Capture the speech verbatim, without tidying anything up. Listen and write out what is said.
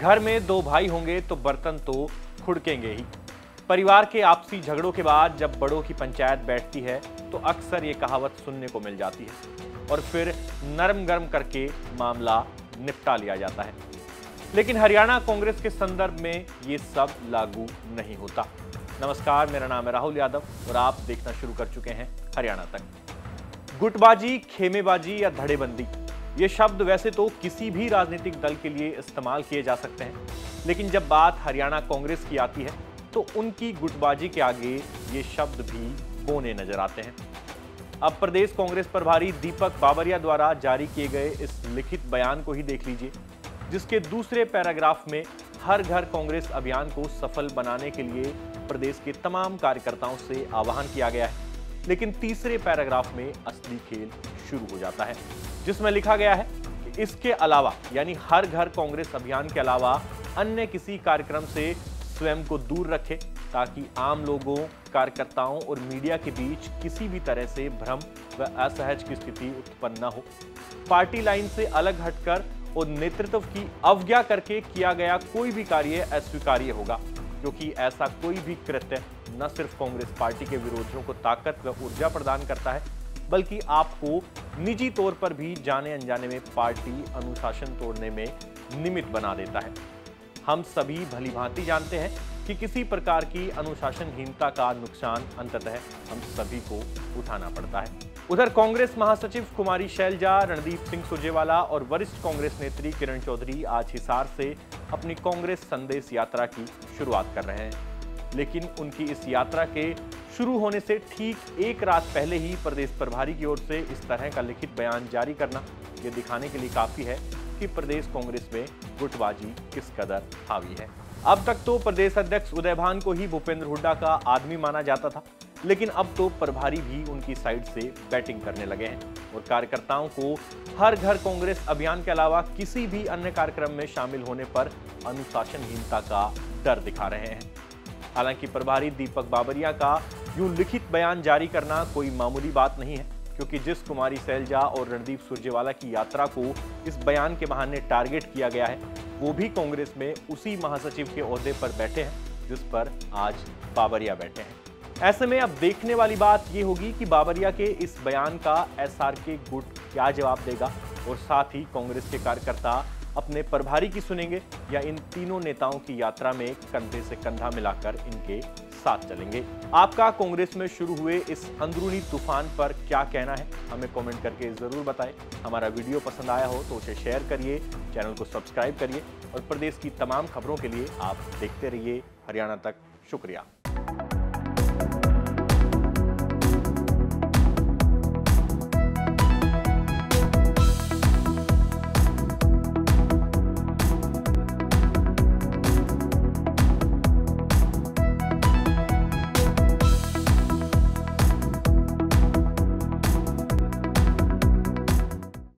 घर में दो भाई होंगे तो बर्तन तो खुड़केंगे ही। परिवार के आपसी झगड़ों के बाद जब बड़ों की पंचायत बैठती है तो अक्सर ये कहावत सुनने को मिल जाती है और फिर नरम गरम करके मामला निपटा लिया जाता है। लेकिन हरियाणा कांग्रेस के संदर्भ में ये सब लागू नहीं होता। नमस्कार, मेरा नाम है राहुल यादव और आप देखना शुरू कर चुके हैं हरियाणा तक। गुटबाजी, खेमेबाजी या धड़ेबंदी, ये शब्द वैसे तो किसी भी राजनीतिक दल के लिए इस्तेमाल किए जा सकते हैं, लेकिन जब बात हरियाणा कांग्रेस की आती है तो उनकी गुटबाजी के आगे ये शब्द भी बौने नजर आते हैं। अब प्रदेश कांग्रेस प्रभारी दीपक बाबरिया द्वारा जारी किए गए इस लिखित बयान को ही देख लीजिए, जिसके दूसरे पैराग्राफ में हर घर कांग्रेस अभियान को सफल बनाने के लिए प्रदेश के तमाम कार्यकर्ताओं से आह्वान किया गया है। लेकिन तीसरे पैराग्राफ में असली खेल शुरू हो जाता है, जिसमें लिखा गया है कि इसके अलावा यानी हर घर कांग्रेस अभियान के अलावा अन्य किसी कार्यक्रम से स्वयं को दूर रखें ताकि आम लोगों, कार्यकर्ताओं और मीडिया के बीच किसी भी तरह से भ्रम व असहज की स्थिति उत्पन्न न हो। पार्टी लाइन से अलग हटकर और नेतृत्व की अवज्ञा करके किया गया कोई भी कार्य अस्वीकार्य होगा, क्योंकि ऐसा कोई भी कृत्य न सिर्फ कांग्रेस पार्टी के विरोधियों को ताकत व ऊर्जा प्रदान करता है, बल्कि आपको निजी तौर पर भी जाने अनजाने में पार्टी अनुशासन तोड़ने में निमित्त बना देता है। हम सभी भलीभांति जानते हैं कि किसी प्रकार की अनुशासनहीनता का नुकसान अंततः हम सभी को उठाना पड़ता है। उधर कांग्रेस महासचिव कुमारी सैलजा, रणदीप सिंह सुरजेवाला और वरिष्ठ कांग्रेस नेत्री किरण चौधरी आज हिसार से अपनी कांग्रेस संदेश यात्रा की शुरुआत कर रहे हैं। लेकिन उनकी इस यात्रा के शुरू होने से ठीक एक रात पहले ही प्रदेश प्रभारी की ओर से इस तरह का लिखित बयान जारी करना ये दिखाने के लिए काफी है कि प्रदेश कांग्रेस में गुटबाजी किस कदर हावी है। अब तक तो प्रदेश अध्यक्ष उदयभान को ही भूपेंद्र हुड्डा का आदमी माना जाता था, लेकिन अब तो प्रभारी भी उनकी साइड से बैटिंग करने लगे हैं और कार्यकर्ताओं को हर घर कांग्रेस अभियान के अलावा किसी भी अन्य कार्यक्रम में शामिल होने पर अनुशासनहीनता का डर दिखा रहे हैं। हालांकि प्रभारी दीपक बाबरिया का यूं लिखित बयान जारी करना कोई मामूली बात नहीं है, क्योंकि जिस कुमारी सैलजा और रणदीप सुरजेवाला की यात्रा को इस बयान के बहाने टारगेट किया गया है, वो भी कांग्रेस में उसी महासचिव के ओहदे पर बैठे हैं जिस पर आज बाबरिया बैठे हैं। ऐसे में अब देखने वाली बात ये होगी कि बाबरिया के इस बयान का एस आर के गुट क्या जवाब देगा और साथ ही कांग्रेस के कार्यकर्ता अपने प्रभारी की सुनेंगे या इन तीनों नेताओं की यात्रा में कंधे से कंधा मिलाकर इनके साथ चलेंगे। आपका कांग्रेस में शुरू हुए इस अंदरूनी तूफान पर क्या कहना है, हमें कमेंट करके जरूर बताएं। हमारा वीडियो पसंद आया हो तो उसे शेयर करिए, चैनल को सब्सक्राइब करिए और प्रदेश की तमाम खबरों के लिए आप देखते रहिए हरियाणा तक। शुक्रिया।